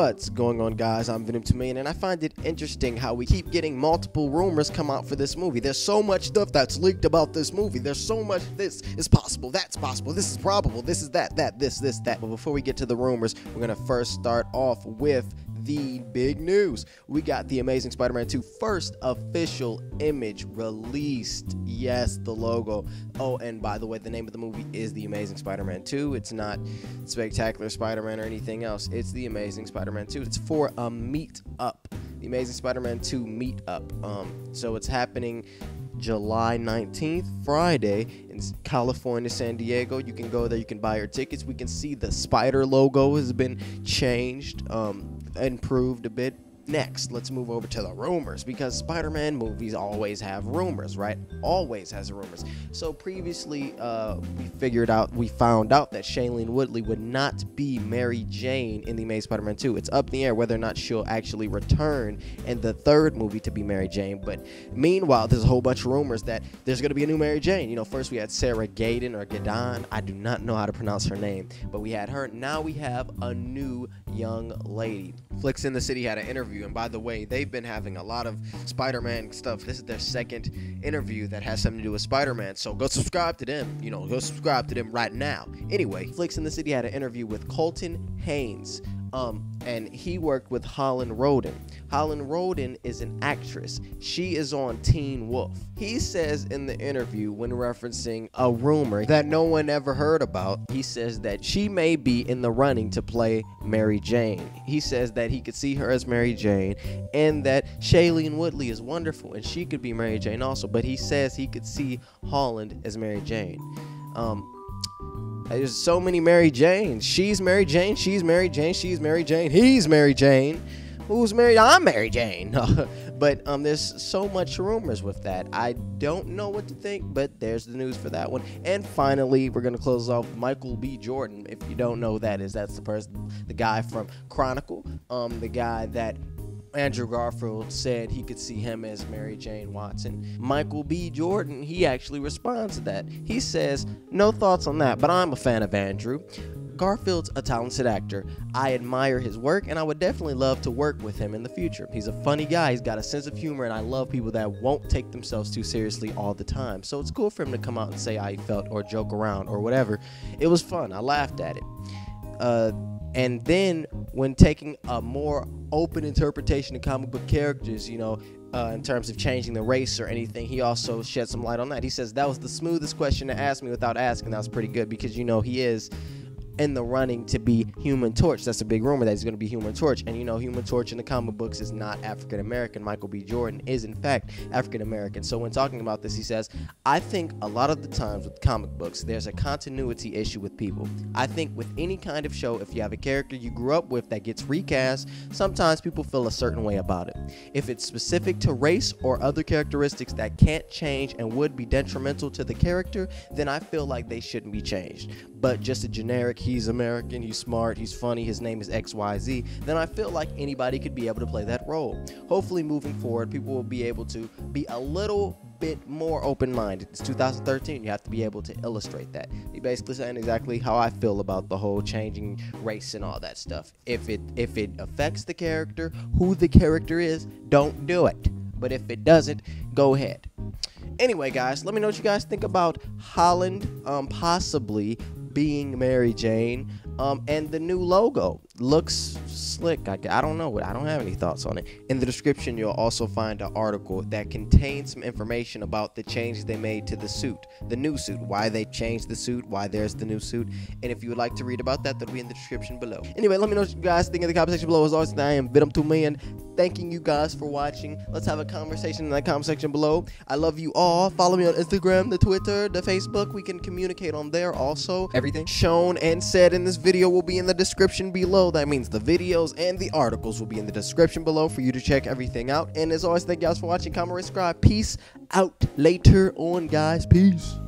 What's going on, guys? I'm Venom2Million, and I find it interesting how we keep getting multiple rumors come out for this movie. There's so much stuff that's leaked about this movie. There's so much this is possible, that's possible, this is probable, this is that. But before we get to the rumors, we're going to first start off with the big news. We got The Amazing Spider-Man 2 first official image released. Yes, the logo. Oh, and by the way, the name of the movie is The Amazing Spider-Man 2. It's not Spectacular Spider-Man or anything else. It's The Amazing Spider-Man 2. It's for a meet-up. The Amazing Spider-Man 2 meet-up. So it's happening July 19th, Friday, in California, San Diego. You can go there. You can buy your tickets. We can see the spider logo has been changed, improved a bit. Next, let's move over to the rumors, because Spider-Man movies always have rumors, right? Always has rumors. So previously, we found out that Shailene Woodley would not be Mary Jane in The Amazing Spider-Man 2. It's up in the air whether or not she'll actually return in the third movie to be Mary Jane. But meanwhile, there's a whole bunch of rumors that there's going to be a new Mary Jane. You know, first we had Sarah Gadon or Gadon. I do not know how to pronounce her name, but we had her. Now we have a new young lady. Flicks in the City had an interview. And by the way, they've been having a lot of Spider-Man stuff. This is their second interview that has something to do with Spider-Man. So go subscribe to them. You know, go subscribe to them right now. Anyway, Flicks in the City had an interview with Colton Haynes. And he worked with Holland Roden. Holland Roden is an actress. She is on Teen Wolf. He says in the interview, when referencing a rumor that no one ever heard about, he says that she may be in the running to play Mary Jane. He says that he could see her as Mary Jane, and that Shailene Woodley is wonderful and she could be Mary Jane also, but he says he could see Holland as Mary Jane. There's so many Mary Janes. She's Mary Jane. She's Mary Jane. She's Mary Jane. He's Mary Jane. Who's Mary? I'm Mary Jane. But there's so much rumors with that. I don't know what to think, but there's the news for that one. And finally, we're going to close off with Michael B. Jordan. If you don't know who that is, that's the person, the guy from Chronicle, the guy that Andrew Garfield said he could see him as Mary Jane Watson. Michael B. Jordan, he actually responds to that. He says, "No thoughts on that, but I'm a fan of Andrew. Garfield's a talented actor. I admire his work, and I would definitely love to work with him in the future. He's a funny guy. He's got a sense of humor, and I love people that won't take themselves too seriously all the time. So it's cool for him to come out and say how he felt or joke around or whatever. It was fun. I laughed at it." And then when taking a more open interpretation of comic book characters, you know, in terms of changing the race or anything, he also shed some light on that. He says, "That was the smoothest question to ask me without asking. That was pretty good, because, you know, he is in the running to be Human Torch. That's a big rumor that he's going to be Human Torch. And, you know, Human Torch in the comic books is not African-American. Michael B. Jordan is, in fact, African-American. So when talking about this, he says, "I think a lot of the times with comic books, there's a continuity issue with people. I think with any kind of show, if you have a character you grew up with that gets recast, sometimes people feel a certain way about it. If it's specific to race or other characteristics that can't change and would be detrimental to the character, then I feel like they shouldn't be changed. But just a generic, he's American, he's smart, he's funny, his name is XYZ, then I feel like anybody could be able to play that role. Hopefully moving forward, people will be able to be a little bit more open-minded. It's 2013, you have to be able to illustrate that." He basically saying exactly how I feel about the whole changing race and all that stuff. If it affects the character, who the character is, don't do it. But if it doesn't, go ahead. Anyway, guys, let me know what you guys think about Holland possibly being Mary Jane, and the new logo looks slick. I don't know. I don't have any thoughts on it. In the description, you'll also find an article that contains some information about the changes they made to the suit, the new suit, why they changed the suit, why there's the new suit. And if you would like to read about that, that'll be in the description below. Anyway, let me know what you guys think in the comment section below. As always, I am Venom2Million, thanking you guys for watching. Let's have a conversation in that comment section below. I love you all. Follow me on Instagram, the Twitter, the Facebook. We can communicate on there also. Everything shown and said in this video will be in the description below. That means the videos and the articles will be in the description below for you to check everything out. And as always, thank you guys for watching. Comment, subscribe. Peace out. Later on, guys. Peace.